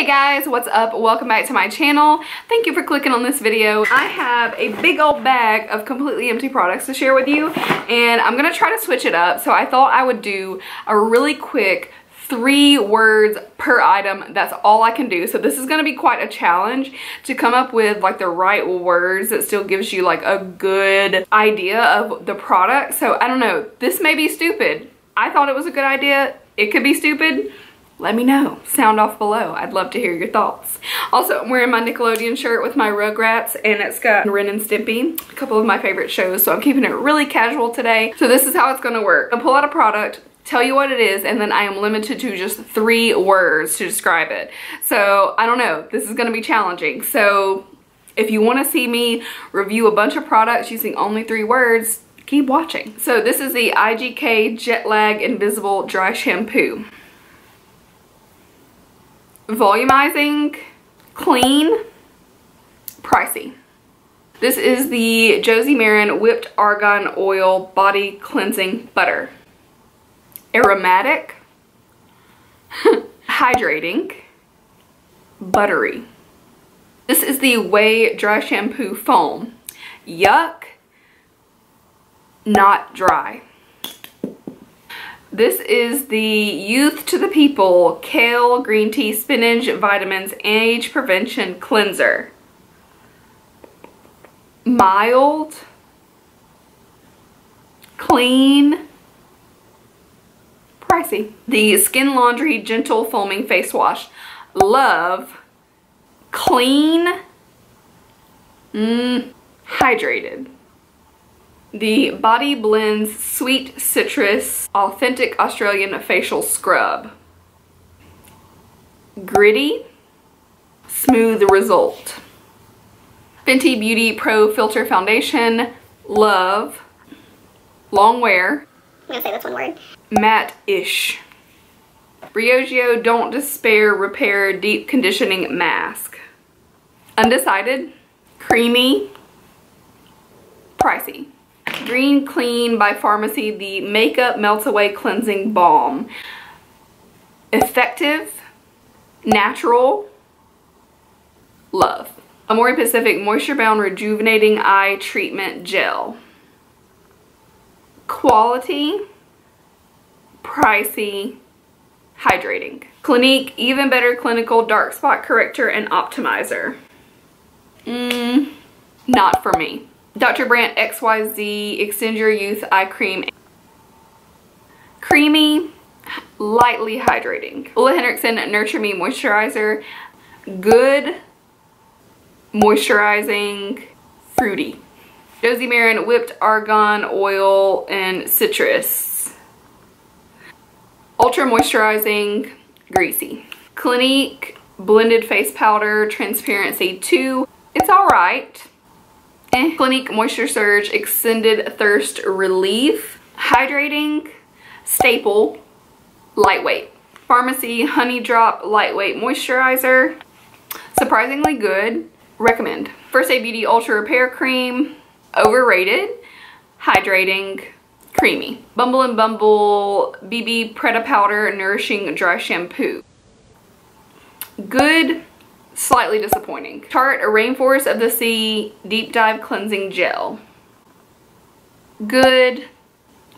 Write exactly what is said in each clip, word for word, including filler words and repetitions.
Hey guys, what's up? Welcome back to my channel. Thank you for clicking on this video. I have a big old bag of completely empty products to share with you, and I'm gonna try to switch it up. So I thought I would do a really quick three words per item. That's all I can do. So this is gonna be quite a challenge to come up with like the right words that still gives you like a good idea of the product. So I don't know, this may be stupid. I thought it was a good idea. It could be stupid. Let me know. Sound off below. I'd love to hear your thoughts. Also, I'm wearing my Nickelodeon shirt with my Rugrats, and it's got Ren and Stimpy, a couple of my favorite shows, so I'm keeping it really casual today. So this is how it's gonna work. I'll pull out a product, tell you what it is, and then I am limited to just three words to describe it. So I don't know, this is gonna be challenging. So if you wanna see me review a bunch of products using only three words, keep watching. So this is the I G K Jet Lag Invisible Dry Shampoo. Volumizing, clean, pricey. This is the Josie Maran Whipped Argan Oil Body Cleansing Butter. Aromatic, hydrating, buttery. This is the Whey Dry Shampoo Foam. Yuck, not dry. This is the Youth to the People Kale, Green Tea, Spinach, Vitamins, Age Prevention Cleanser. Mild, clean, pricey. The Skin Laundry Gentle Foaming Face Wash. Love, clean, mm, hydrated. The Body Blends Sweet Citrus Authentic Australian Facial Scrub. Gritty, smooth result. Fenty Beauty Pro Filter Foundation. Love, long wear. I'm gonna say that's one word. Matte-ish. Briogeo Don't Despair Repair Deep Conditioning Mask. Undecided, creamy, pricey. Green Clean by Pharmacy, the Makeup Melt Away Cleansing Balm. Effective, natural, love. Amore Pacific Moisture Bound Rejuvenating Eye Treatment Gel. Quality, pricey, hydrating. Clinique Even Better Clinical Dark Spot Corrector and Optimizer. Mmm, not for me. Doctor Brandt X Y Z Extend Your Youth Eye Cream. Creamy, lightly hydrating. Ole Henriksel Nurture Me Moisturizer. Good, moisturizing, fruity. Josie Maran Whipped Argan Oil and Citrus. Ultra Moisturizing, greasy. Clinique Blended Face Powder Transparency two. It's alright. Eh. Clinique Moisture Surge Extended Thirst Relief. Hydrating, staple, lightweight. Pharmacy Honey Drop Lightweight Moisturizer. Surprisingly good. Recommend. First Aid Beauty Ultra Repair Cream. Overrated. Hydrating, creamy. Bumble and Bumble B B Preta Powder Nourishing Dry Shampoo. Good. Slightly disappointing. Tarte A Rainforest of the Sea Deep Dive Cleansing Gel. Good,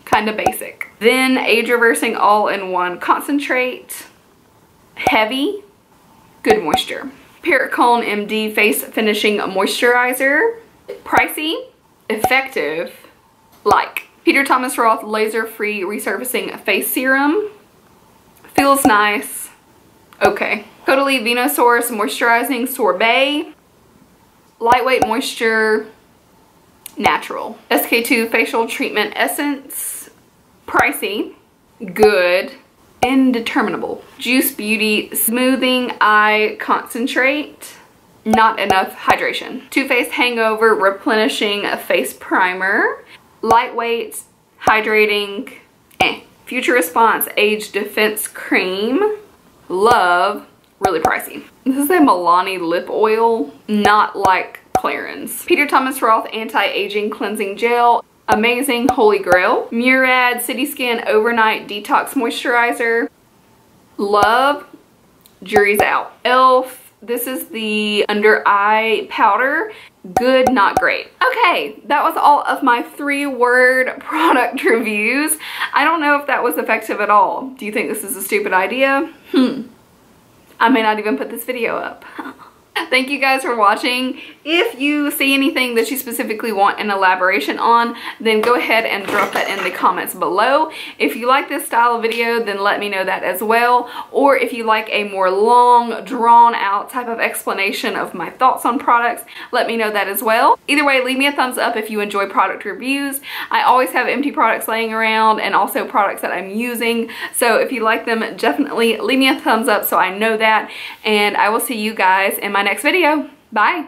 kind of basic. Then Age Reversing All-in-One Concentrate. Heavy, good moisture. Perricone M D Face Finishing Moisturizer. Pricey, effective, like. Peter Thomas Roth Laser Free Resurfacing Face Serum. Feels nice, okay. Totally Venosaurus Moisturizing Sorbet. Lightweight Moisture, natural. S K two Facial Treatment Essence. Pricey, good, indeterminable. Juice Beauty Smoothing Eye Concentrate. Not enough hydration. Too Faced Hangover Replenishing Face Primer. Lightweight, hydrating, eh. Future Response Age Defense Cream. Love, really pricey. This is a Milani lip oil, not like Clarins. Peter Thomas Roth Anti-Aging Cleansing Gel. Amazing, holy grail. Murad City Skin Overnight Detox Moisturizer. Love, jury's out. Elf, this is the under eye powder. Good, not great. Okay, that was all of my three word product reviews. I don't know if that was effective at all. Do you think this is a stupid idea? Hmm. I may not even put this video up. Thank you guys for watching. If you see anything that you specifically want an elaboration on, then go ahead and drop that in the comments below. If you like this style of video, then let me know that as well. Or if you like a more long, drawn out type of explanation of my thoughts on products, let me know that as well. Either way, leave me a thumbs up if you enjoy product reviews. I always have empty products laying around and also products that I'm using. So if you like them, definitely leave me a thumbs up so I know that. And I will see you guys in my next video. Bye.